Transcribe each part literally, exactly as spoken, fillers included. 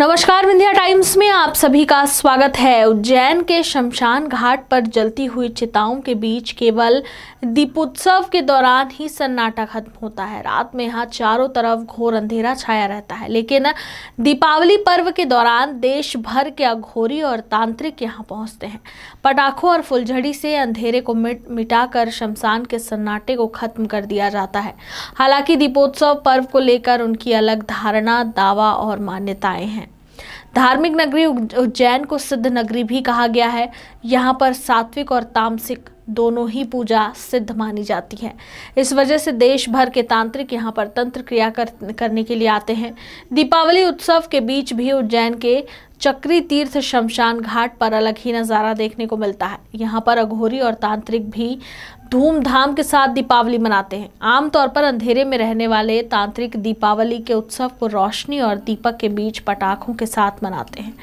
नमस्कार, विंध्या टाइम्स में आप सभी का स्वागत है। उज्जैन के शमशान घाट पर जलती हुई चिताओं के बीच केवल दीपोत्सव के दौरान ही सन्नाटा खत्म होता है। रात में यहाँ चारों तरफ घोर अंधेरा छाया रहता है, लेकिन दीपावली पर्व के दौरान देश भर के अघोरी और तांत्रिक यहाँ पहुँचते हैं। पटाखों और फुलझड़ी से अंधेरे को मिटा कर शमशान के सन्नाटे को खत्म कर दिया जाता है। हालांकि दीपोत्सव पर्व को लेकर उनकी अलग धारणा, दावा और मान्यताएं हैं। धार्मिक नगरी उज्जैन को सिद्ध नगरी भी कहा गया है। यहाँ पर सात्विक और तामसिक दोनों ही पूजा सिद्ध मानी जाती है। इस वजह से देश भर के तांत्रिक यहाँ पर तंत्र क्रिया कर, करने के लिए आते हैं। दीपावली उत्सव के बीच भी उज्जैन के चक्री तीर्थ शमशान घाट पर अलग ही नज़ारा देखने को मिलता है। यहाँ पर अघोरी और तांत्रिक भी धूमधाम के साथ दीपावली मनाते हैं। आमतौर पर अंधेरे में रहने वाले तांत्रिक दीपावली के उत्सव को रोशनी और दीपक के बीच पटाखों के साथ मनाते हैं।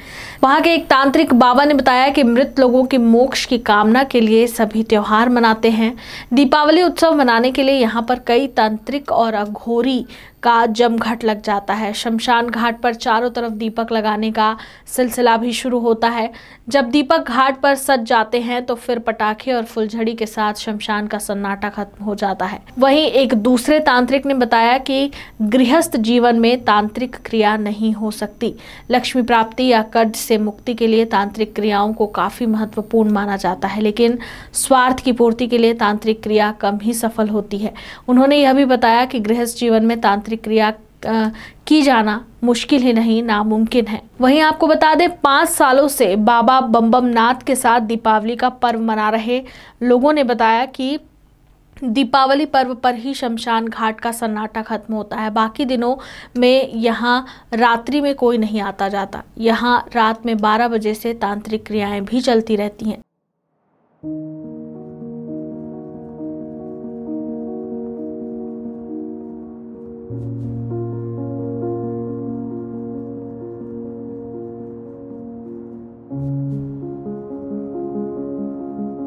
वहाँ के एक तांत्रिक बाबा ने बताया कि मृत लोगों के मोक्ष की कामना के लिए सभी त्यौहार मनाते हैं। दीपावली उत्सव मनाने के लिए यहाँ पर कई तांत्रिक और अघोरी का जमघट लग जाता है। शमशान घाट पर चारों तरफ दीपक लगाने का सिलसिला भी शुरू होता है। जब दीपक घाट पर सज जाते हैं तो फिर पटाखे और फुलझड़ी के साथ शमशान का सन्नाटा खत्म हो जाता है। वहीं एक दूसरे तांत्रिक ने बताया कि गृहस्थ जीवन में तांत्रिक क्रिया नहीं हो सकती। लक्ष्मी प्राप्ति या कर्ज से मुक्ति के लिए तांत्रिक क्रियाओं को काफी महत्वपूर्ण माना जाता है, लेकिन स्वार्थ की पूर्ति के लिए तांत्रिक क्रिया कम ही सफल होती है। उन्होंने यह भी बताया कि गृहस्थ जीवन में तांत्रिक क्रिया की जाना मुश्किल ही नहीं, नामुमकिन है। वहीं आपको बता दें, पाँच सालों से बाबा बम्बम नाथ के साथ दीपावली का पर्व मना रहे लोगों ने बताया कि दीपावली पर्व पर ही शमशान घाट का सन्नाटा खत्म होता है। बाकी दिनों में यहाँ रात्रि में कोई नहीं आता जाता। यहाँ रात में बारह बजे से तांत्रिक क्रियाएं भी चलती रहती हैं।